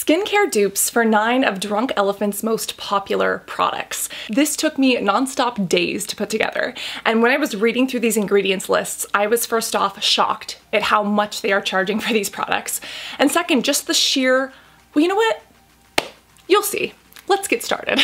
skincare dupes for 9 of Drunk Elephant's most popular products. This took me nonstop days to put together, and when I was reading through these ingredients lists, I was first off shocked at how much they are charging for these products, and second, just the sheer, well, you know what? You'll see. Let's get started.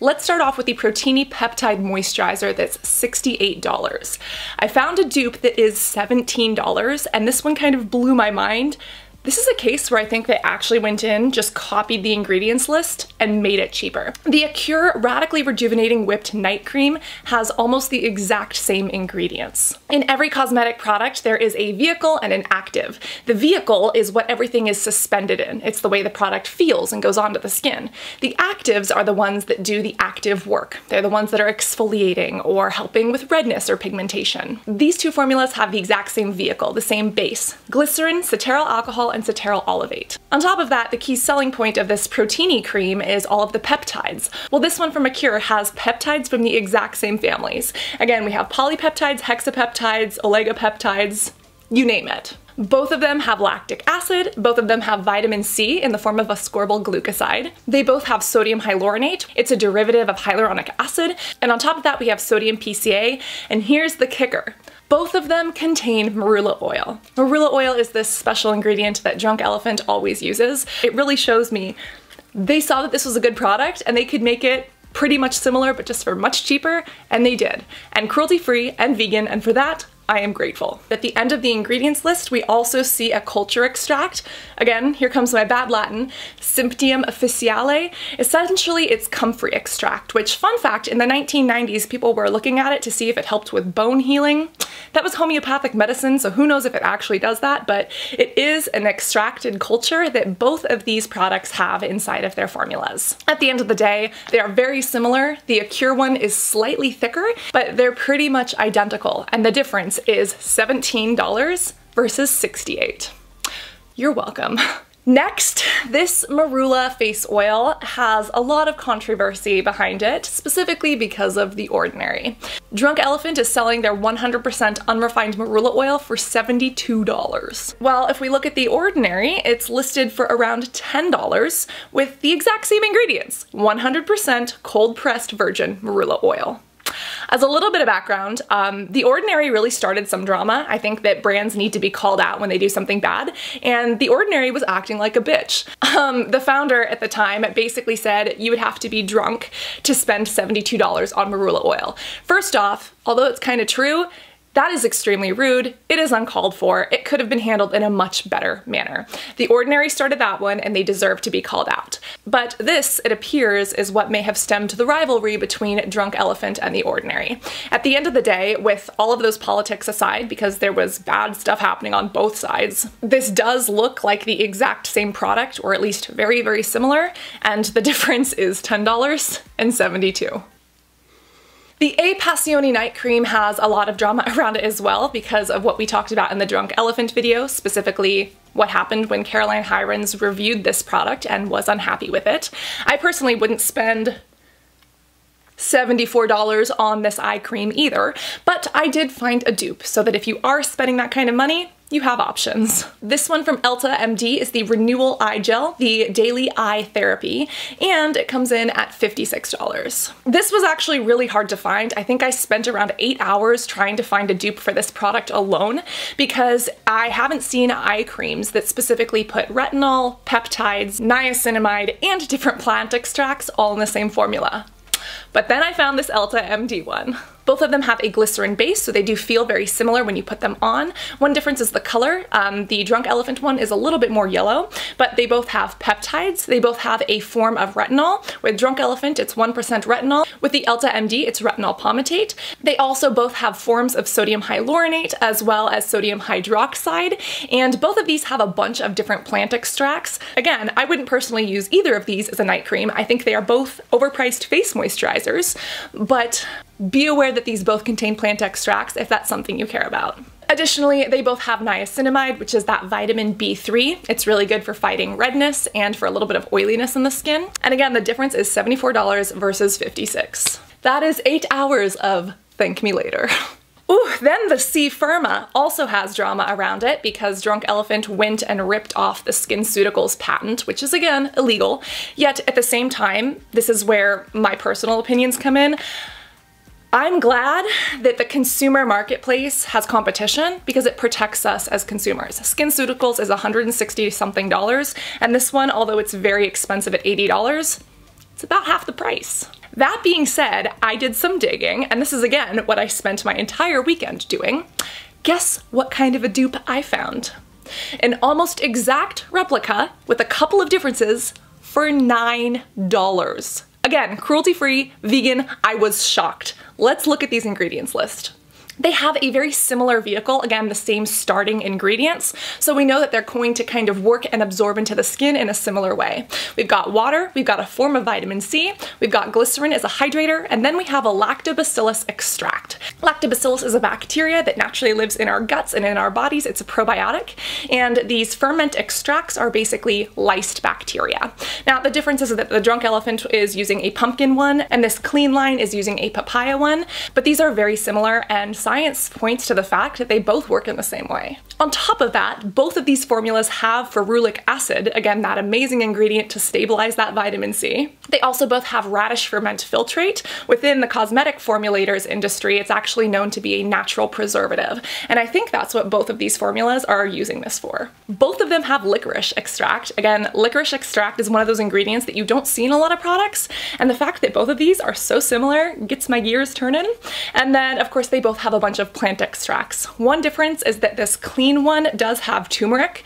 Let's start off with the Protini Peptide Moisturizer that's $68. I found a dupe that is $17, and this one kind of blew my mind. This is a case where I think they actually went in, just copied the ingredients list, and made it cheaper. The Acure Radically Rejuvenating Whipped Night Cream has almost the exact same ingredients. In every cosmetic product, there is a vehicle and an active. The vehicle is what everything is suspended in. It's the way the product feels and goes onto the skin. The actives are the ones that do the active work. They're the ones that are exfoliating or helping with redness or pigmentation. These two formulas have the exact same vehicle, the same base. Glycerin, cetearyl alcohol, and cetearyl olivate. On top of that, the key selling point of this Protini cream is all of the peptides. Well, this one from Acure has peptides from the exact same families. Again, we have polypeptides, hexapeptides, oligopeptides, you name it. Both of them have lactic acid, both of them have vitamin C in the form of ascorbyl glucoside. They both have sodium hyaluronate, it's a derivative of hyaluronic acid, and on top of that we have sodium PCA, and here's the kicker. Both of them contain marula oil. Marula oil is this special ingredient that Drunk Elephant always uses. It really shows me they saw that this was a good product and they could make it pretty much similar but just for much cheaper, and they did. And cruelty-free and vegan, and for that, I am grateful. At the end of the ingredients list, we also see a culture extract. Again, here comes my bad Latin, Symptium officiale. Essentially, it's comfrey extract, which, fun fact, in the 1990s, people were looking at it to see if it helped with bone healing. That was homeopathic medicine, so who knows if it actually does that, but it is an extracted culture that both of these products have inside of their formulas. At the end of the day, they are very similar. The Acure one is slightly thicker, but they're pretty much identical, and the difference is $17 versus $68. You're welcome. Next, this Marula face oil has a lot of controversy behind it, specifically because of The Ordinary. Drunk Elephant is selling their 100% unrefined Marula oil for $72. Well, if we look at The Ordinary, it's listed for around $10 with the exact same ingredients, 100% cold-pressed virgin Marula oil. As a little bit of background, The Ordinary really started some drama. I think that brands need to be called out when they do something bad, and The Ordinary was acting like a bitch. The founder at the time basically said you would have to be drunk to spend $72 on marula oil. First off, although it's kind of true, that is extremely rude, it is uncalled for, it could have been handled in a much better manner. The Ordinary started that one and they deserve to be called out. But this, it appears, is what may have stemmed the rivalry between Drunk Elephant and The Ordinary. At the end of the day, with all of those politics aside, because there was bad stuff happening on both sides, this does look like the exact same product, or at least very, very similar, and the difference is $10 and $72. The A-Passioni Night Cream has a lot of drama around it as well because of what we talked about in the Drunk Elephant video, specifically what happened when Caroline Hirons reviewed this product and was unhappy with it. I personally wouldn't spend $74 on this eye cream either, but I did find a dupe so that if you are spending that kind of money, you have options. This one from EltaMD is the Renewal Eye Gel, the Daily Eye Therapy, and it comes in at $56. This was actually really hard to find. I think I spent around 8 hours trying to find a dupe for this product alone because I haven't seen eye creams that specifically put retinol, peptides, niacinamide, and different plant extracts all in the same formula. But then I found this EltaMD one. Both of them have a glycerin base, so they do feel very similar when you put them on. One difference is the color. The Drunk Elephant one is a little bit more yellow, but they both have peptides. They both have a form of retinol. With Drunk Elephant, it's 1% retinol. With the EltaMD, it's retinol palmitate. They also both have forms of sodium hyaluronate as well as sodium hydroxide, and both of these have a bunch of different plant extracts. Again, I wouldn't personally use either of these as a night cream. I think they are both overpriced face moisturizers, but be aware that these both contain plant extracts if that's something you care about. Additionally, they both have niacinamide, which is that vitamin B3. It's really good for fighting redness and for a little bit of oiliness in the skin. And again, the difference is $74 versus $56. That is 8 hours of thank me later. Ooh, then the C-Firma also has drama around it because Drunk Elephant went and ripped off the SkinCeuticals patent, which is again illegal. Yet at the same time, this is where my personal opinions come in. I'm glad that the consumer marketplace has competition because it protects us as consumers. SkinCeuticals is $160-something, and this one, although it's very expensive at $80, it's about half the price. That being said, I did some digging, and this is again what I spent my entire weekend doing. Guess what kind of a dupe I found? An almost exact replica with a couple of differences for $9. Again, cruelty-free, vegan, I was shocked. Let's look at these ingredients list. They have a very similar vehicle, again, the same starting ingredients, so we know that they're going to kind of work and absorb into the skin in a similar way. We've got water, we've got a form of vitamin C, we've got glycerin as a hydrator, and then we have a lactobacillus extract. Lactobacillus is a bacteria that naturally lives in our guts and in our bodies. It's a probiotic, and these ferment extracts are basically lysed bacteria. Now, the difference is that the Drunk Elephant is using a pumpkin one, and this Clean Line is using a papaya one, but these are very similar, and science points to the fact that they both work in the same way. On top of that, both of these formulas have ferulic acid, again that amazing ingredient to stabilize that vitamin C. They also both have radish ferment filtrate. Within the cosmetic formulators industry, it's actually known to be a natural preservative, and I think that's what both of these formulas are using this for. Both of them have licorice extract. Again, licorice extract is one of those ingredients that you don't see in a lot of products, and the fact that both of these are so similar gets my gears turning. And then, of course, they both have a bunch of plant extracts. One difference is that this clean one does have turmeric.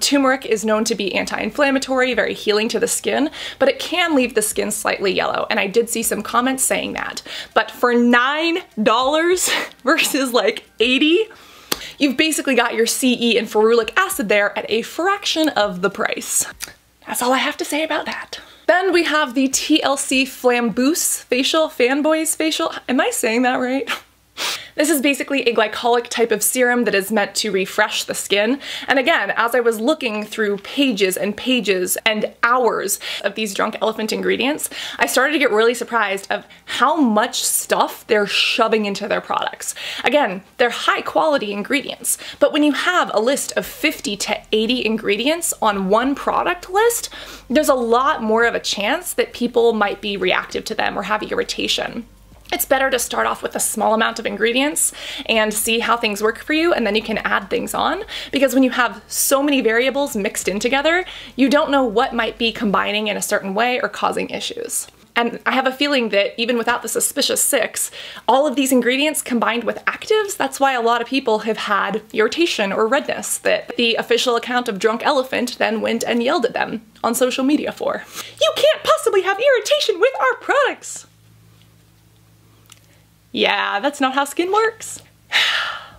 Turmeric is known to be anti-inflammatory, very healing to the skin, but it can leave the skin slightly yellow, and I did see some comments saying that. But for $9 versus like $80, you've basically got your CE and ferulic acid there at a fraction of the price. That's all I have to say about that. Then we have the TLC Framboos Facial, Fanboys Facial. Am I saying that right? This is basically a glycolic type of serum that is meant to refresh the skin. And again, as I was looking through pages and pages and hours of these Drunk Elephant ingredients, I started to get really surprised of how much stuff they're shoving into their products. Again, they're high quality ingredients, but when you have a list of 50 to 80 ingredients on one product list, there's a lot more of a chance that people might be reactive to them or have irritation. It's better to start off with a small amount of ingredients and see how things work for you, and then you can add things on, because when you have so many variables mixed in together, you don't know what might be combining in a certain way or causing issues. And I have a feeling that even without the Suspicious Six, all of these ingredients combined with actives, that's why a lot of people have had irritation or redness that the official account of Drunk Elephant then went and yelled at them on social media for. You can't possibly have irritation with our products! Yeah, that's not how skin works.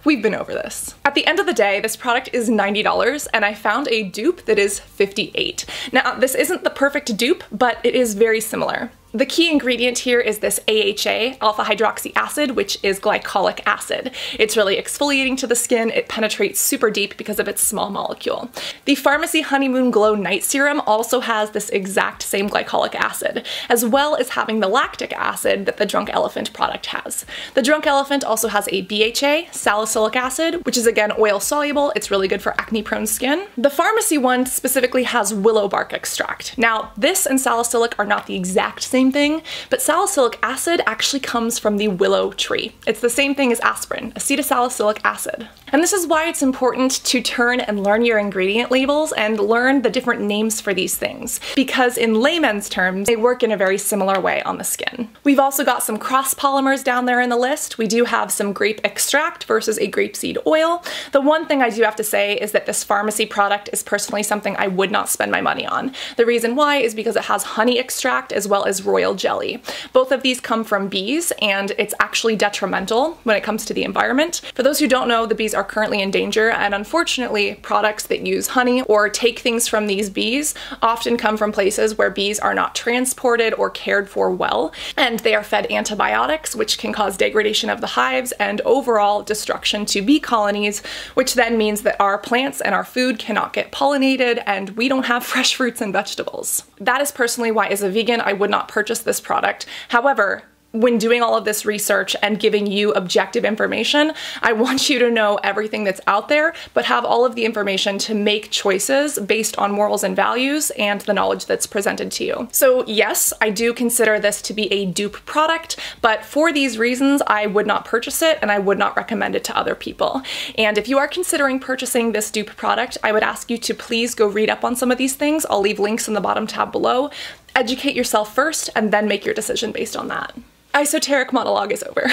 We've been over this. At the end of the day, this product is $90, and I found a dupe that is $58. Now, this isn't the perfect dupe, but it is very similar. The key ingredient here is this AHA, alpha hydroxy acid, which is glycolic acid. It's really exfoliating to the skin, it penetrates super deep because of its small molecule. The Farmacy Honeymoon Glow Night Serum also has this exact same glycolic acid, as well as having the lactic acid that the Drunk Elephant product has. The Drunk Elephant also has a BHA, salicylic acid, which is again oil soluble, it's really good for acne prone skin. The Farmacy one specifically has willow bark extract. Now, this and salicylic are not the exact same thing, but salicylic acid actually comes from the willow tree. It's the same thing as aspirin, acetylsalicylic acid. And this is why it's important to turn and learn your ingredient labels and learn the different names for these things, because in layman's terms, they work in a very similar way on the skin. We've also got some cross polymers down there in the list. We do have some grape extract versus a grapeseed oil. The one thing I do have to say is that this Farmacy product is personally something I would not spend my money on. The reason why is because it has honey extract as well as royal jelly. Both of these come from bees, and it's actually detrimental when it comes to the environment. For those who don't know, the bees are currently in danger, and unfortunately, products that use honey or take things from these bees often come from places where bees are not transported or cared for well, and they are fed antibiotics, which can cause degradation of the hives and overall destruction to bee colonies, which then means that our plants and our food cannot get pollinated, and we don't have fresh fruits and vegetables. That is personally why, as a vegan, I would not purchase this product. However, when doing all of this research and giving you objective information, I want you to know everything that's out there, but have all of the information to make choices based on morals and values and the knowledge that's presented to you. So yes, I do consider this to be a dupe product, but for these reasons, I would not purchase it and I would not recommend it to other people. And if you are considering purchasing this dupe product, I would ask you to please go read up on some of these things. I'll leave links in the bottom tab below. Educate yourself first and then make your decision based on that. Esoteric monologue is over.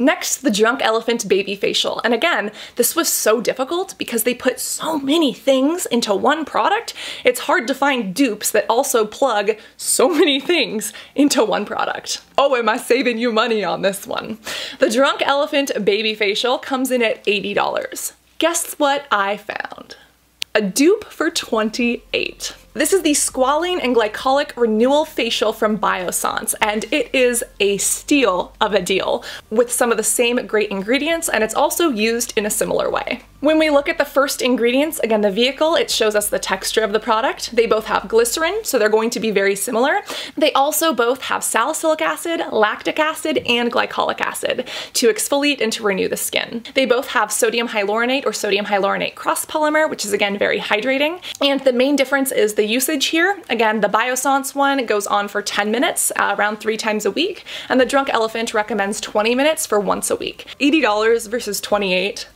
Next, the Drunk Elephant Baby Facial. And again, this was so difficult because they put so many things into one product, it's hard to find dupes that also plug so many things into one product. Oh, am I saving you money on this one? The Drunk Elephant Baby Facial comes in at $80. Guess what I found? A dupe for $28. This is the Squalane and Glycolic Renewal Facial from Biossance, and it is a steal of a deal with some of the same great ingredients, and it's also used in a similar way. When we look at the first ingredients, again the vehicle, it shows us the texture of the product. They both have glycerin, so they're going to be very similar. They also both have salicylic acid, lactic acid, and glycolic acid to exfoliate and to renew the skin. They both have sodium hyaluronate or sodium hyaluronate cross-polymer, which is again very hydrating, and the main difference is the usage here. Again, the Biossance one goes on for 10 minutes, around 3 times a week, and the Drunk Elephant recommends 20 minutes for once a week. $80 versus $28.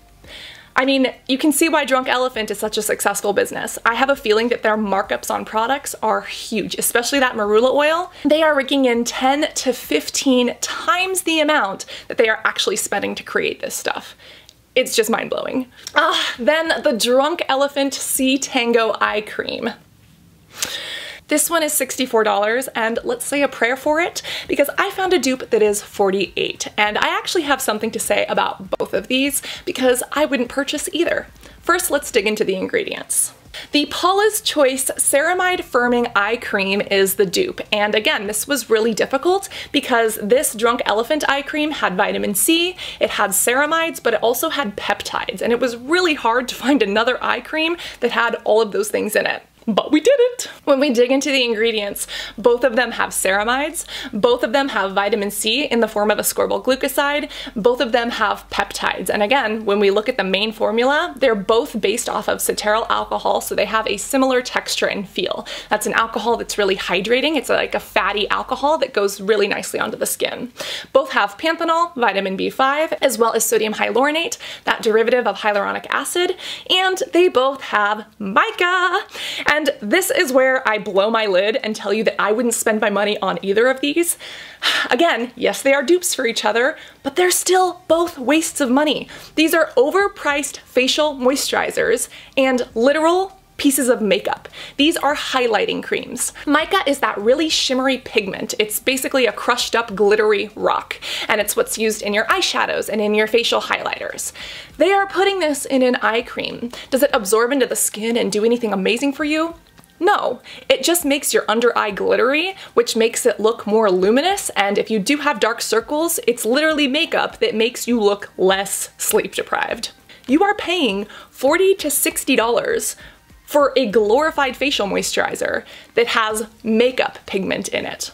I mean, you can see why Drunk Elephant is such a successful business. I have a feeling that their markups on products are huge, especially that marula oil. They are raking in 10 to 15 times the amount that they are actually spending to create this stuff. It's just mind-blowing. Then the Drunk Elephant C-Tango Eye Cream. This one is $64, and let's say a prayer for it, because I found a dupe that is $48, and I actually have something to say about both of these, because I wouldn't purchase either. First, let's dig into the ingredients. The Paula's Choice Ceramide Firming Eye Cream is the dupe, and again, this was really difficult because this Drunk Elephant Eye Cream had vitamin C, it had ceramides, but it also had peptides, and it was really hard to find another eye cream that had all of those things in it. But we did it! When we dig into the ingredients, both of them have ceramides, both of them have vitamin C in the form of ascorbyl glucoside, both of them have peptides, and again, when we look at the main formula, they're both based off of cetearyl alcohol, so they have a similar texture and feel. That's an alcohol that's really hydrating, it's like a fatty alcohol that goes really nicely onto the skin. Both have panthenol, vitamin B5, as well as sodium hyaluronate, that derivative of hyaluronic acid, and they both have mica! And this is where I blow my lid and tell you that I wouldn't spend my money on either of these. Again, yes, they are dupes for each other, but they're still both wastes of money. These are overpriced facial moisturizers and literal pieces of makeup. These are highlighting creams. Mica is that really shimmery pigment. It's basically a crushed up glittery rock, and it's what's used in your eyeshadows and in your facial highlighters. They are putting this in an eye cream. Does it absorb into the skin and do anything amazing for you? No, it just makes your under eye glittery, which makes it look more luminous, and if you do have dark circles, it's literally makeup that makes you look less sleep deprived. You are paying $40 to $60 for a glorified facial moisturizer that has makeup pigment in it.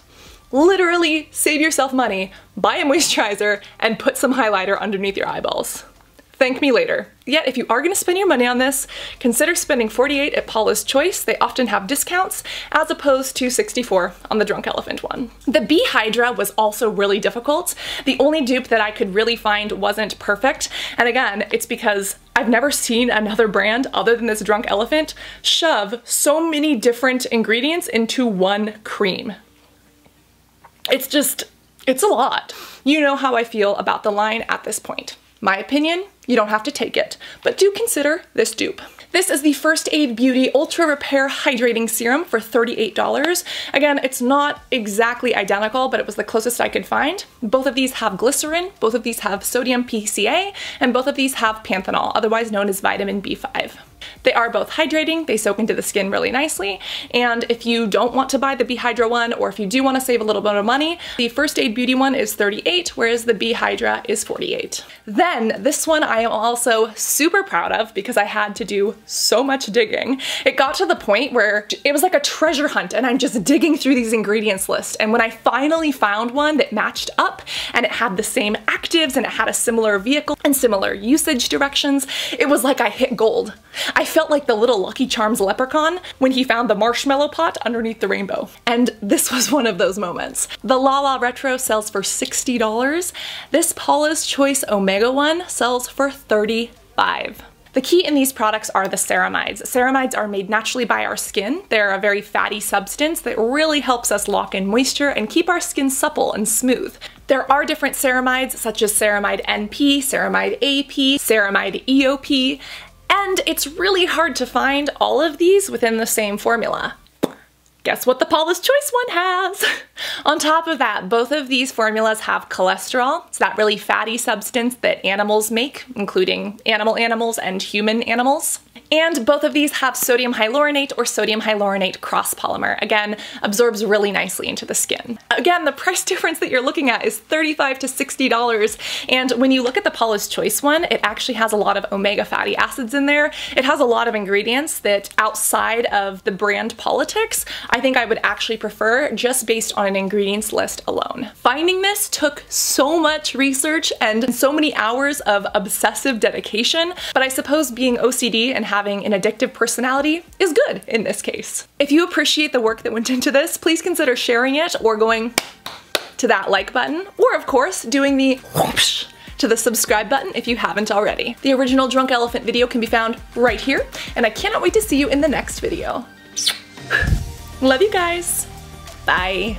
Literally save yourself money, buy a moisturizer, and put some highlighter underneath your eyeballs. Thank me later. Yet if you are gonna spend your money on this, consider spending $48 at Paula's Choice, they often have discounts, as opposed to $64 on the Drunk Elephant one. The B Hydra was also really difficult. The only dupe that I could really find wasn't perfect, and again, it's because I've never seen another brand other than this Drunk Elephant shove so many different ingredients into one cream. It's just, it's a lot. You know how I feel about the line at this point. My opinion, you don't have to take it, but do consider this dupe. This is the First Aid Beauty Ultra Repair Hydrating Serum for $38. Again, it's not exactly identical, but it was the closest I could find. Both of these have glycerin, both of these have sodium PCA, and both of these have panthenol, otherwise known as vitamin B5. They are both hydrating, they soak into the skin really nicely, and if you don't want to buy the B Hydra one, or if you do want to save a little bit of money, the First Aid Beauty one is $38, whereas the B Hydra is $48. Then this one I am also super proud of because I had to do so much digging. It got to the point where it was like a treasure hunt and I'm just digging through these ingredients list, and when I finally found one that matched up and it had the same actives and it had a similar vehicle and similar usage directions, it was like I hit gold. I felt like the little Lucky Charms leprechaun when he found the marshmallow pot underneath the rainbow. And this was one of those moments. The La La Retro sells for $60. This Paula's Choice Omega one sells for $35. The key in these products are the ceramides. Ceramides are made naturally by our skin. They're a very fatty substance that really helps us lock in moisture and keep our skin supple and smooth. There are different ceramides such as ceramide NP, ceramide AP, ceramide EOP, and it's really hard to find all of these within the same formula. Guess what the Paula's Choice one has? On top of that, both of these formulas have cholesterol. It's that really fatty substance that animals make, including animals and human animals. And both of these have sodium hyaluronate or sodium hyaluronate cross-polymer. Again, absorbs really nicely into the skin. Again, the price difference that you're looking at is $35 to $60. And when you look at the Paula's Choice one, it actually has a lot of omega fatty acids in there. It has a lot of ingredients that outside of the brand politics, I think I would actually prefer just based on an ingredients list alone. Finding this took so much research and so many hours of obsessive dedication, but I suppose being OCD and having an addictive personality is good in this case. If you appreciate the work that went into this, please consider sharing it or going to that like button, or of course doing the whoosh to the subscribe button if you haven't already. The original Drunk Elephant video can be found right here, and I cannot wait to see you in the next video. Love you guys. Bye.